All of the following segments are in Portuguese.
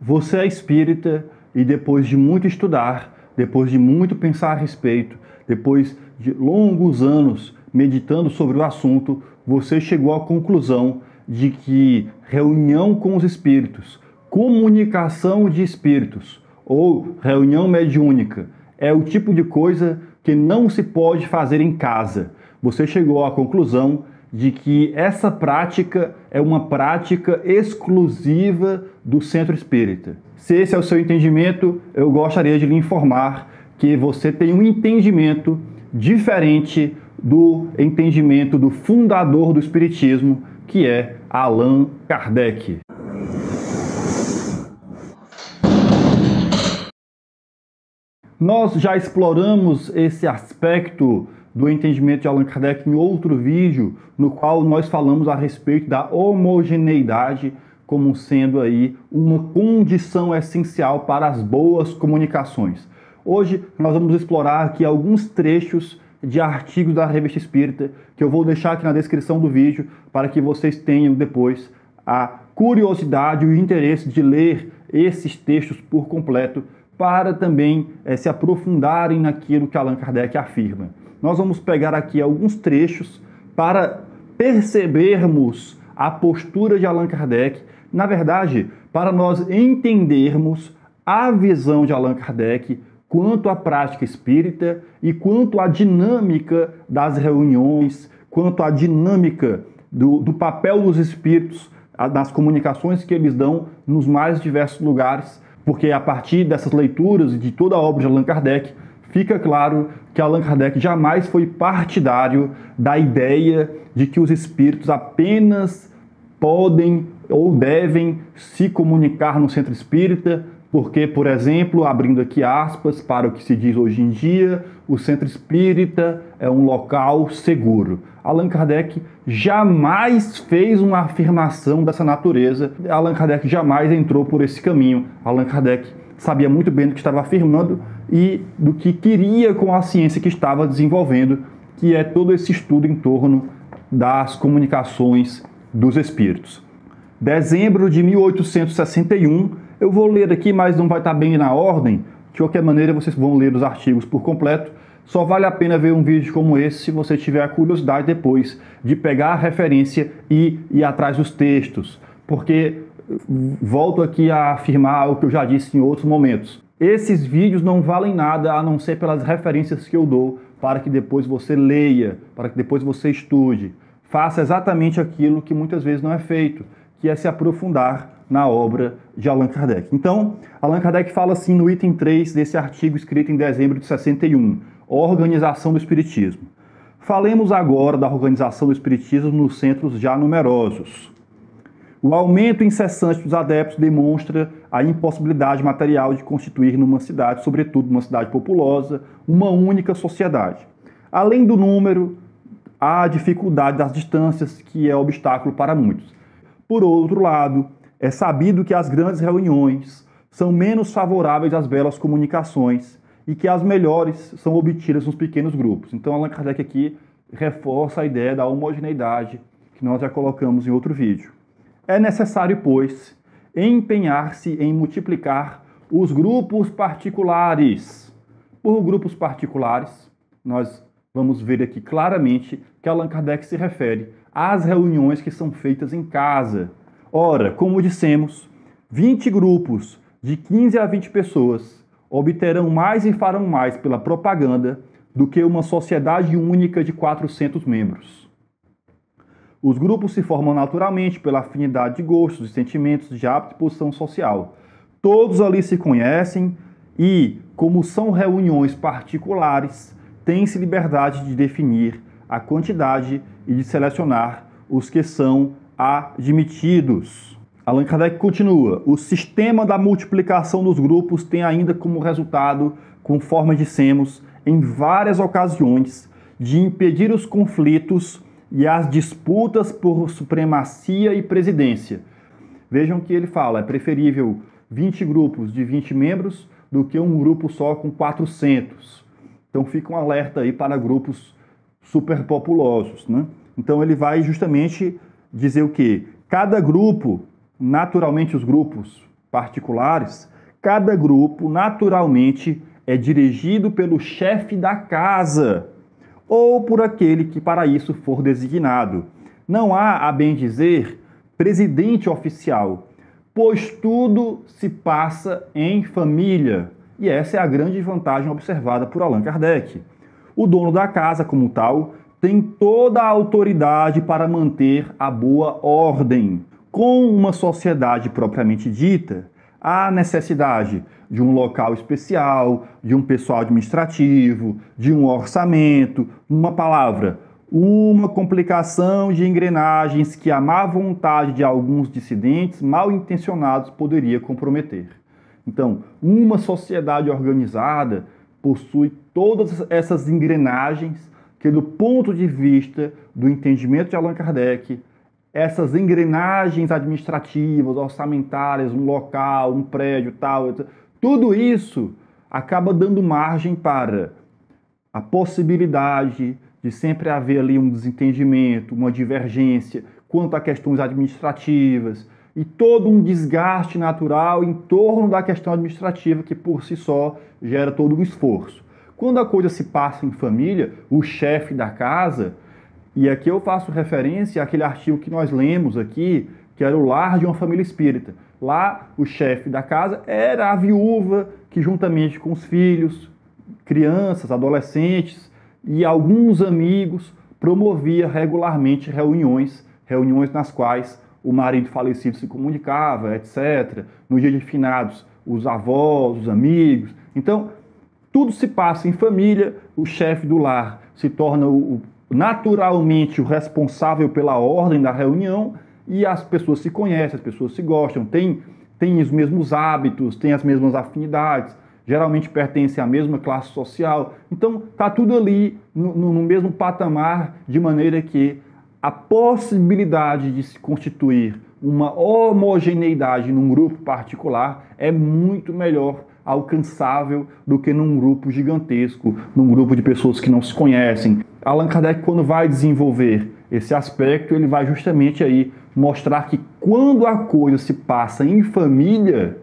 Você é espírita e depois de muito estudar, depois de muito pensar a respeito, depois de longos anos meditando sobre o assunto, você chegou à conclusão de que reunião com os espíritos, comunicação de espíritos ou reunião mediúnica é o tipo de coisa que não se pode fazer em casa. Você chegou à conclusão de que essa prática é uma prática exclusiva do Centro Espírita. Se esse é o seu entendimento, eu gostaria de lhe informar que você tem um entendimento diferente do entendimento do fundador do Espiritismo, que é Allan Kardec. Nós já exploramos esse aspecto do entendimento de Allan Kardec em outro vídeo, no qual nós falamos a respeito da homogeneidade como sendo aí uma condição essencial para as boas comunicações. Hoje nós vamos explorar aqui alguns trechos de artigos da Revista Espírita, que eu vou deixar aqui na descrição do vídeo, para que vocês tenham depois a curiosidade e o interesse de ler esses textos por completo, para também se aprofundarem naquilo que Allan Kardec afirma. Nós vamos pegar aqui alguns trechos para percebermos a postura de Allan Kardec, na verdade, para nós entendermos a visão de Allan Kardec quanto à prática espírita e quanto à dinâmica das reuniões, quanto à dinâmica do papel dos espíritos, das comunicações que eles dão nos mais diversos lugares, porque a partir dessas leituras e de toda a obra de Allan Kardec, fica claro que Allan Kardec jamais foi partidário da ideia de que os espíritos apenas podem ou devem se comunicar no Centro Espírita, porque, por exemplo, abrindo aqui aspas para o que se diz hoje em dia, o Centro Espírita é um local seguro. Allan Kardec jamais fez uma afirmação dessa natureza. Allan Kardec jamais entrou por esse caminho. Allan Kardec sabia muito bem do que estava afirmando e do que queria com a ciência que estava desenvolvendo, que é todo esse estudo em torno das comunicações dos espíritos. Dezembro de 1861, eu vou ler aqui, mas não vai estar bem na ordem, de qualquer maneira vocês vão ler os artigos por completo. Só vale a pena ver um vídeo como esse se você tiver a curiosidade depois de pegar a referência e ir atrás dos textos, porque volto aqui a afirmar o que eu já disse em outros momentos. Esses vídeos não valem nada a não ser pelas referências que eu dou para que depois você leia, para que depois você estude. Faça exatamente aquilo que muitas vezes não é feito, que é se aprofundar na obra de Allan Kardec. Então, Allan Kardec fala assim no item 3 desse artigo escrito em dezembro de 61, Organização do Espiritismo. Falemos agora da organização do Espiritismo nos centros já numerosos. O aumento incessante dos adeptos demonstra a impossibilidade material de constituir numa cidade, sobretudo numa cidade populosa, uma única sociedade. Além do número, há a dificuldade das distâncias, que é obstáculo para muitos. Por outro lado, é sabido que as grandes reuniões são menos favoráveis às belas comunicações e que as melhores são obtidas nos pequenos grupos. Então, Allan Kardec aqui reforça a ideia da homogeneidade que nós já colocamos em outro vídeo. É necessário, pois, empenhar-se em multiplicar os grupos particulares. Por grupos particulares, nós vamos ver aqui claramente que Allan Kardec se refere às reuniões que são feitas em casa. Ora, como dissemos, 20 grupos de 15 a 20 pessoas obterão mais e farão mais pela propaganda do que uma sociedade única de 400 membros. Os grupos se formam naturalmente pela afinidade de gostos, de sentimentos, de hábito e posição social. Todos ali se conhecem e, como são reuniões particulares, tem-se liberdade de definir a quantidade e de selecionar os que são admitidos. Allan Kardec continua. O sistema da multiplicação dos grupos tem ainda como resultado, conforme dissemos, em várias ocasiões, de impedir os conflitos e as disputas por supremacia e presidência. Vejam que ele fala, é preferível 20 grupos de 20 membros do que um grupo só com 400. Então fica um alerta aí para grupos superpopulosos, né? Então ele vai justamente dizer o quê? Cada grupo, naturalmente os grupos particulares, cada grupo naturalmente é dirigido pelo chefe da casa ou por aquele que para isso for designado. Não há, a bem dizer, presidente oficial, pois tudo se passa em família. E essa é a grande vantagem observada por Allan Kardec. O dono da casa, como tal, tem toda a autoridade para manter a boa ordem. Com uma sociedade propriamente dita, há necessidade de um local especial, de um pessoal administrativo, de um orçamento, uma palavra, uma complicação de engrenagens que a má vontade de alguns dissidentes mal intencionados poderia comprometer. Então, uma sociedade organizada possui todas essas engrenagens que, do ponto de vista do entendimento de Allan Kardec, essas engrenagens administrativas, orçamentárias, um local, um prédio, tal, tudo isso acaba dando margem para a possibilidade de sempre haver ali um desentendimento, uma divergência quanto a questões administrativas e todo um desgaste natural em torno da questão administrativa que, por si só, gera todo um esforço. Quando a coisa se passa em família, o chefe da casa, e aqui eu faço referência àquele artigo que nós lemos aqui, que era o lar de uma família espírita. Lá, o chefe da casa era a viúva que, juntamente com os filhos, crianças, adolescentes e alguns amigos, promovia regularmente reuniões nas quais o marido falecido se comunicava, etc. No dia de finados, os avós, os amigos. Então, tudo se passa em família, o chefe do lar se torna naturalmente o responsável pela ordem da reunião e as pessoas se conhecem, as pessoas se gostam, têm os mesmos hábitos, têm as mesmas afinidades, geralmente pertencem à mesma classe social. Então, está tudo ali no mesmo patamar, de maneira que a possibilidade de se constituir uma homogeneidade num grupo particular é muito melhor alcançável do que num grupo gigantesco, num grupo de pessoas que não se conhecem. Allan Kardec, quando vai desenvolver esse aspecto, ele vai justamente aí mostrar que quando a coisa se passa em família,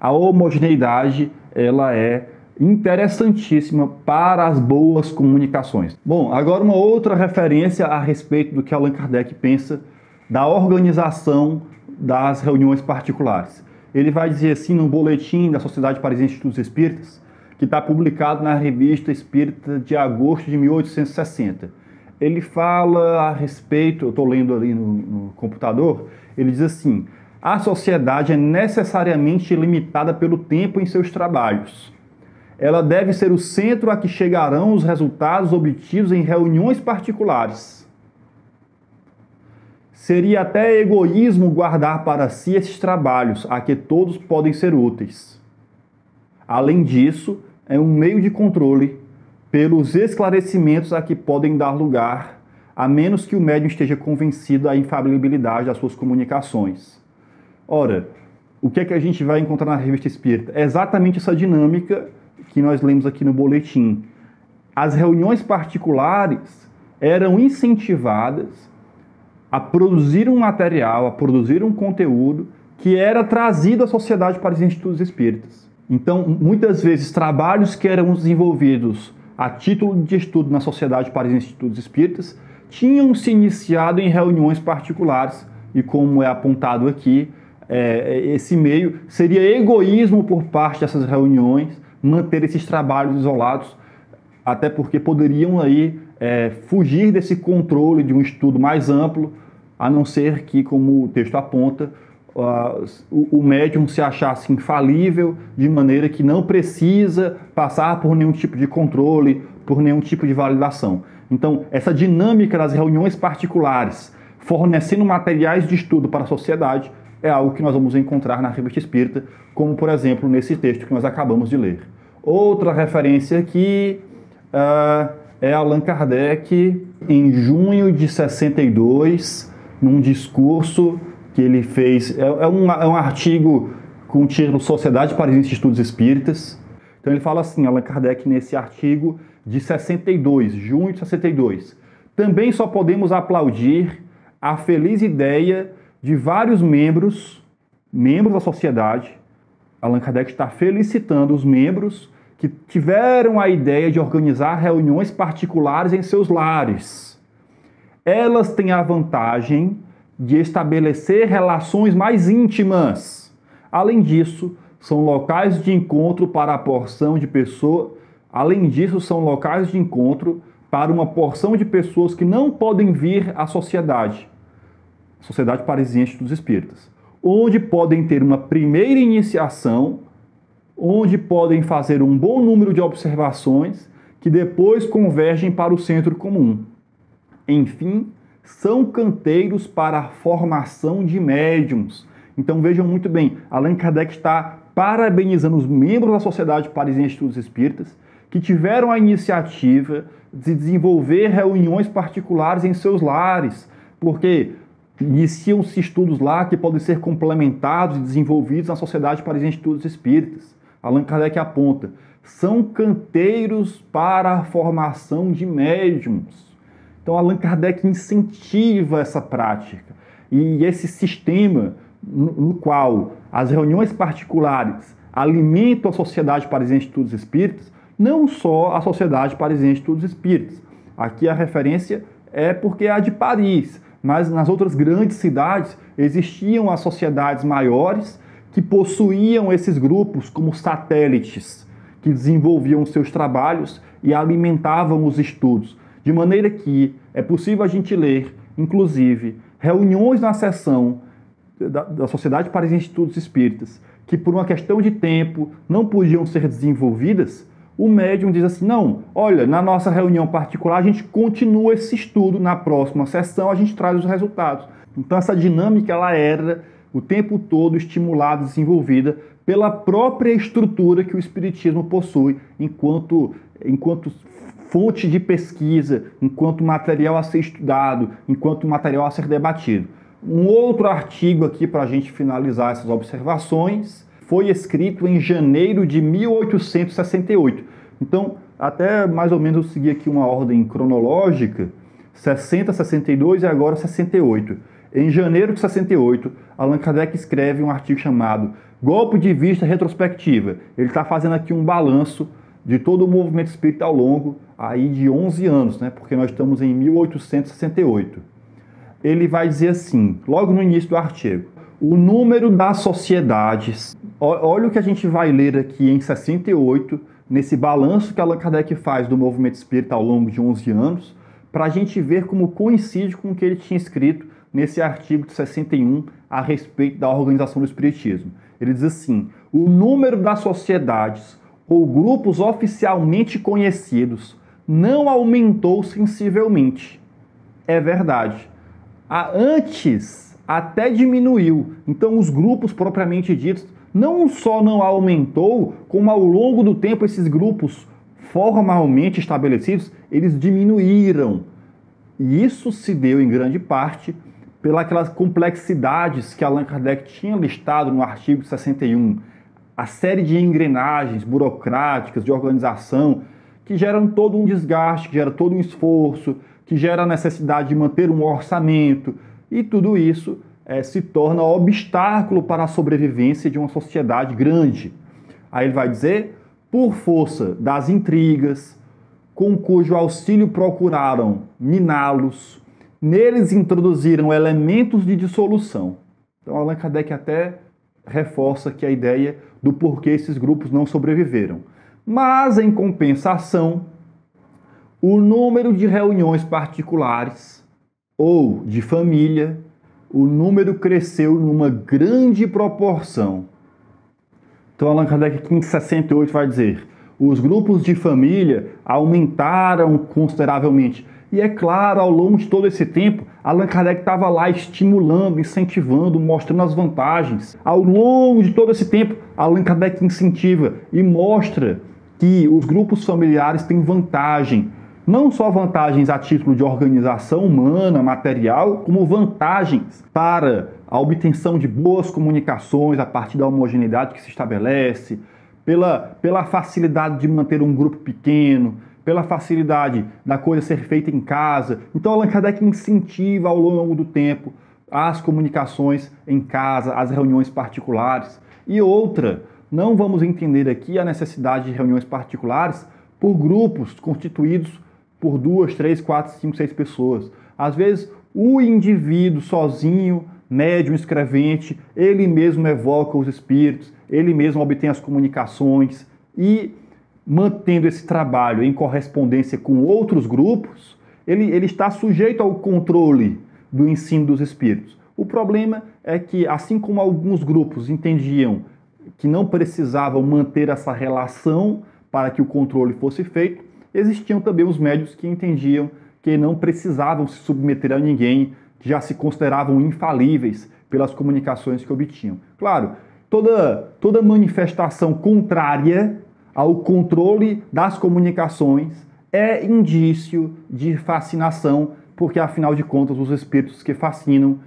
a homogeneidade ela é interessantíssima para as boas comunicações. Bom, agora uma outra referência a respeito do que Allan Kardec pensa da organização das reuniões particulares. Ele vai dizer assim num boletim da Sociedade Parisiense de Estudos Espíritas, que está publicado na Revista Espírita de agosto de 1860. Ele fala a respeito, eu estou lendo ali no computador, ele diz assim: a sociedade é necessariamente limitada pelo tempo em seus trabalhos. Ela deve ser o centro a que chegarão os resultados obtidos em reuniões particulares. Seria até egoísmo guardar para si esses trabalhos, a que todos podem ser úteis. Além disso, é um meio de controle pelos esclarecimentos a que podem dar lugar, a menos que o médium esteja convencido da infalibilidade das suas comunicações. Ora, o que é que a gente vai encontrar na Revista Espírita? É exatamente essa dinâmica que nós lemos aqui no boletim. As reuniões particulares eram incentivadas a produzir um material, a produzir um conteúdo que era trazido à Sociedade Parisiense de Estudos Espíritas. Então, muitas vezes, trabalhos que eram desenvolvidos a título de estudo na Sociedade Parisiense de Estudos Espíritas tinham se iniciado em reuniões particulares e, como é apontado aqui, esse meio seria egoísmo por parte dessas reuniões manter esses trabalhos isolados, até porque poderiam aí fugir desse controle de um estudo mais amplo, a não ser que, como o texto aponta, o médium se achasse infalível, de maneira que não precisa passar por nenhum tipo de controle, por nenhum tipo de validação. Então, essa dinâmica das reuniões particulares, fornecendo materiais de estudo para a sociedade, é algo que nós vamos encontrar na Revista Espírita, como, por exemplo, nesse texto que nós acabamos de ler. Outra referência aqui é Allan Kardec, em junho de 62, num discurso que ele fez. É um artigo com o título Sociedade Parisiense de Estudos Espíritas. Então ele fala assim, Allan Kardec, nesse artigo de 62, junho de 62. Também só podemos aplaudir a feliz ideia de vários membros da sociedade, Allan Kardec está felicitando os membros que tiveram a ideia de organizar reuniões particulares em seus lares. Elas têm a vantagem de estabelecer relações mais íntimas. Além disso, são locais de encontro para a porção de pessoas. Além disso, são locais de encontro para uma porção de pessoas que não podem vir à sociedade, Sociedade Parisiense de Estudos Espíritas, onde podem ter uma primeira iniciação, onde podem fazer um bom número de observações que depois convergem para o centro comum. Enfim, são canteiros para a formação de médiums. Então vejam muito bem, Allan Kardec está parabenizando os membros da Sociedade Parisiense de Estudos Espíritas que tiveram a iniciativa de desenvolver reuniões particulares em seus lares, porque iniciam-se estudos lá que podem ser complementados e desenvolvidos na Sociedade Parisiense de Estudos Espíritas. Allan Kardec aponta, são canteiros para a formação de médiums. Então Allan Kardec incentiva essa prática e esse sistema no qual as reuniões particulares alimentam a Sociedade Parisiense de Estudos Espíritas, não só a Sociedade Parisiense de Estudos Espíritas. Aqui a referência é porque é a de Paris, mas nas outras grandes cidades existiam as sociedades maiores que possuíam esses grupos como satélites, que desenvolviam seus trabalhos e alimentavam os estudos. De maneira que é possível a gente ler, inclusive, reuniões na sessão da Sociedade Parisiense de Estudos Espíritas, que por uma questão de tempo não podiam ser desenvolvidas. O médium diz assim, não, olha, na nossa reunião particular a gente continua esse estudo, na próxima sessão a gente traz os resultados. Então essa dinâmica ela era o tempo todo estimulada, desenvolvida pela própria estrutura que o Espiritismo possui enquanto fonte de pesquisa, enquanto material a ser estudado, enquanto material a ser debatido. Um outro artigo aqui para a gente finalizar essas observações foi escrito em janeiro de 1868. Então, até mais ou menos eu segui aqui uma ordem cronológica, 60, 62 e agora 68. Em janeiro de 68, Allan Kardec escreve um artigo chamado Golpe de Vista Retrospectiva. Ele está fazendo aqui um balanço de todo o movimento espírita ao longo aí de 11 anos, né? Porque nós estamos em 1868. Ele vai dizer assim, logo no início do artigo, o número das sociedades. Olha o que a gente vai ler aqui em 68, nesse balanço que Allan Kardec faz do movimento espírita ao longo de 11 anos, para a gente ver como coincide com o que ele tinha escrito nesse artigo de 61 a respeito da organização do Espiritismo. Ele diz assim, o número das sociedades ou grupos oficialmente conhecidos não aumentou sensivelmente. É verdade. Antes, até diminuiu. Então os grupos propriamente ditos não só não aumentou, como ao longo do tempo esses grupos formalmente estabelecidos, eles diminuíram. E isso se deu em grande parte pelas complexidades que Allan Kardec tinha listado no artigo 61. A série de engrenagens burocráticas, de organização, que geram todo um desgaste, que gera todo um esforço, que gera a necessidade de manter um orçamento, e tudo isso se torna obstáculo para a sobrevivência de uma sociedade grande. Aí ele vai dizer, por força das intrigas, com cujo auxílio procuraram miná-los, neles introduziram elementos de dissolução. Então Allan Kardec até reforça aqui a ideia do porquê esses grupos não sobreviveram. Mas, em compensação, o número de reuniões particulares ou de família, o número cresceu numa grande proporção. Então Allan Kardec aqui em 68 vai dizer, os grupos de família aumentaram consideravelmente. E é claro, ao longo de todo esse tempo, Allan Kardec estava lá estimulando, incentivando, mostrando as vantagens. Ao longo de todo esse tempo, Allan Kardec incentiva e mostra que os grupos familiares têm vantagem. Não só vantagens a título de organização humana, material, como vantagens para a obtenção de boas comunicações a partir da homogeneidade que se estabelece, pela facilidade de manter um grupo pequeno, pela facilidade da coisa ser feita em casa. Então Allan Kardec incentiva ao longo do tempo as comunicações em casa, as reuniões particulares. E outra, não vamos entender aqui a necessidade de reuniões particulares por grupos constituídos por 2, 3, 4, 5, 6 pessoas. Às vezes, o indivíduo sozinho, médium, escrevente, ele mesmo evoca os espíritos, ele mesmo obtém as comunicações e, mantendo esse trabalho em correspondência com outros grupos, ele está sujeito ao controle do ensino dos espíritos. O problema é que, assim como alguns grupos entendiam que não precisavam manter essa relação para que o controle fosse feito, existiam também os médiuns que entendiam que não precisavam se submeter a ninguém, que já se consideravam infalíveis pelas comunicações que obtinham. Claro, toda manifestação contrária ao controle das comunicações é indício de fascinação, porque, afinal de contas, os espíritos que fascinam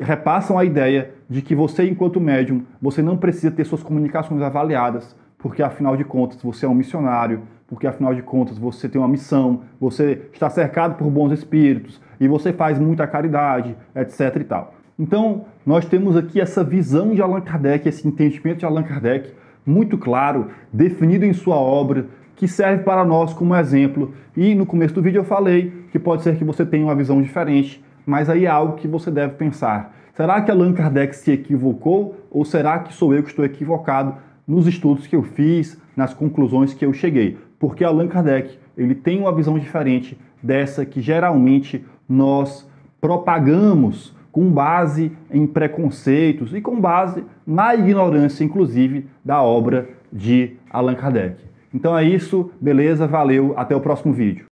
repassam a ideia de que você, enquanto médium, você não precisa ter suas comunicações avaliadas, porque, afinal de contas, você é um missionário, porque, afinal de contas, você tem uma missão, você está cercado por bons espíritos e você faz muita caridade, etc. e tal. Então, nós temos aqui essa visão de Allan Kardec, esse entendimento de Allan Kardec, muito claro, definido em sua obra, que serve para nós como exemplo. E no começo do vídeo eu falei que pode ser que você tenha uma visão diferente, mas aí é algo que você deve pensar. Será que Allan Kardec se equivocou ou será que sou eu que estou equivocado nos estudos que eu fiz, nas conclusões que eu cheguei? Porque Allan Kardec, ele tem uma visão diferente dessa que geralmente nós propagamos com base em preconceitos e com base na ignorância, inclusive, da obra de Allan Kardec. Então é isso, beleza, valeu, até o próximo vídeo.